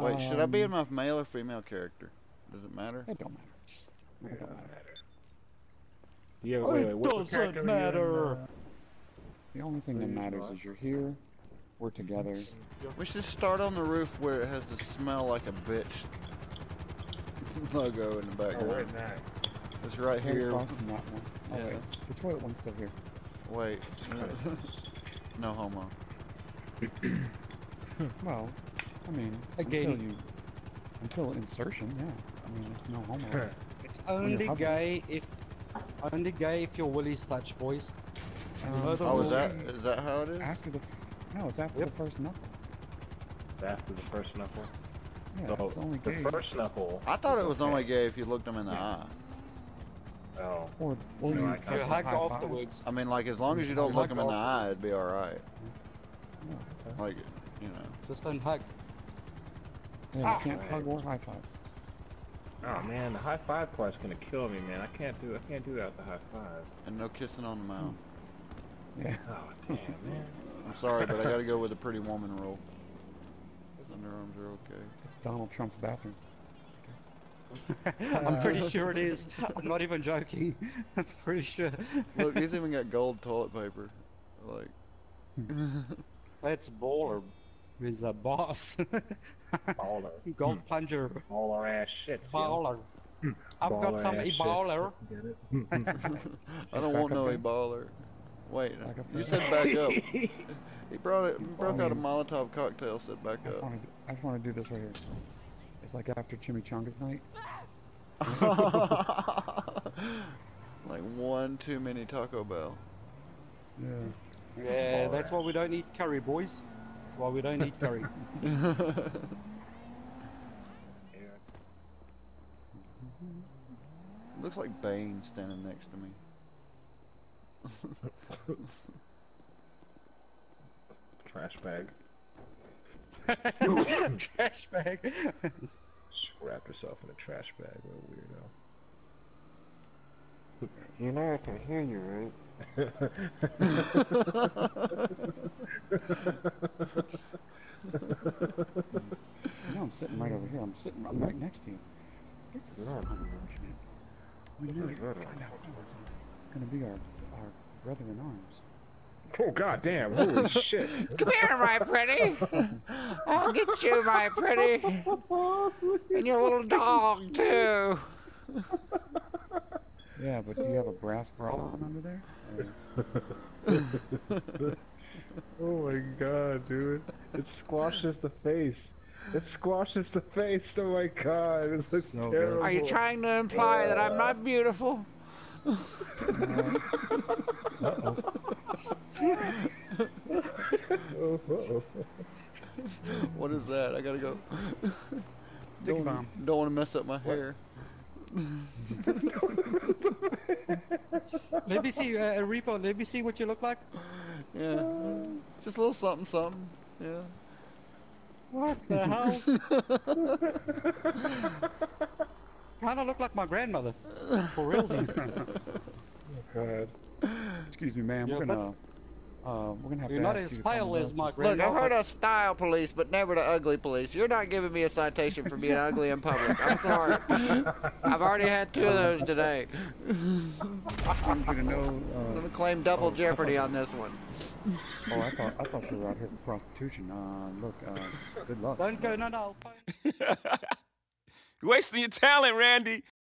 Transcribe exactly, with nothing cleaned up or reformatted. Wait, um, should I be in my male or female character? Does it matter? It don't matter. It don't matter. Yeah, wait, wait, what doesn't matter. Uh, the only thing that matters is you're here. We're together. We should start on the roof where it has the smell like a bitch logo in the background. Oh, wait, no. It's right it's here. Across from that one. Oh, yeah. Wait. The toilet one's still here. Wait. No homo. Well, I mean, Again. until you, until insertion, yeah. I mean, it's no homo. It's only gay if, only gay if your willies touch, boys. Um, oh, is that is that how it is? After the, f no, it's after yep. the first knuckle. It's after the first knuckle. Yeah, so it's only gay. The first knuckle. I thought it was only gay if you looked them in the eye. Oh. Or, or no, you, you, you hike afterwards. I mean, like as long as you don't you look them in the eye, it'd be all right. Yeah. Like, you know. Just don't hug. Yeah, oh, you can't hug or high five. Oh man, the high five part's gonna kill me, man. I can't do, I can't do that with the high five. And no kissing on the mouth. Yeah. Oh damn, man. I'm sorry, but I gotta go with the pretty woman rule. His underarms are okay. It's Donald Trump's bathroom. I'm pretty sure it is. I'm not even joking. I'm pretty sure. Look, he's even got gold toilet paper. Like, that's baller. He's a boss. Baller. Gold hmm. plunger. Baller ass shit. Baller. Yeah. I've baller got some e-baller. I don't want no e-baller. Wait, you said back up. He brought it. He broke out a Molotov cocktail. Said back up. I just want to do this right here. It's like after Chimichangas night. Like one too many Taco Bell. Yeah. Yeah, Baller. That's why we don't eat curry, boys. That's why we don't eat curry. Yeah. It looks like Bane standing next to me. Trash bag. Trash bag. Just wrap yourself in a trash bag, little weirdo. You know I can hear you, right? You know I'm sitting right over here. I'm sitting. I'm right next to you. This is yeah. unfortunate. We need to find out what's going to be our our brother in arms. Oh god damn, holy shit. Come here, my pretty. I'll get you, my pretty. And your little dog too. Yeah, but do you have a brass bra on under there? Oh my god, dude. It squashes the face. It squashes the face, oh my god. It looks so terrible. Good. Are you trying to imply uh, that I'm not beautiful? Uh, uh-oh. What is that? I gotta go. Don't, don't want to mess up my what? hair. Let me see, uh, Repo, let me see what you look like. Yeah. Just a little something, something. Yeah. What the hell? Kinda look like my grandmother. For realsies. Oh god. Excuse me, ma'am. Yeah, we're gonna. Uh, we're gonna have You're to not ask as you pale as my grandmother. Look, I've heard of style police, but never the ugly police. You're not giving me a citation for being ugly in public. I'm sorry. I've already had two of those today. I want you to know. Uh, I'm gonna claim double oh, jeopardy thought, on this one. Oh, I thought I thought you were out here for prostitution. Uh, look, uh, good luck. Don't go, no, no, I'll find. You're wasting your talent, Randy.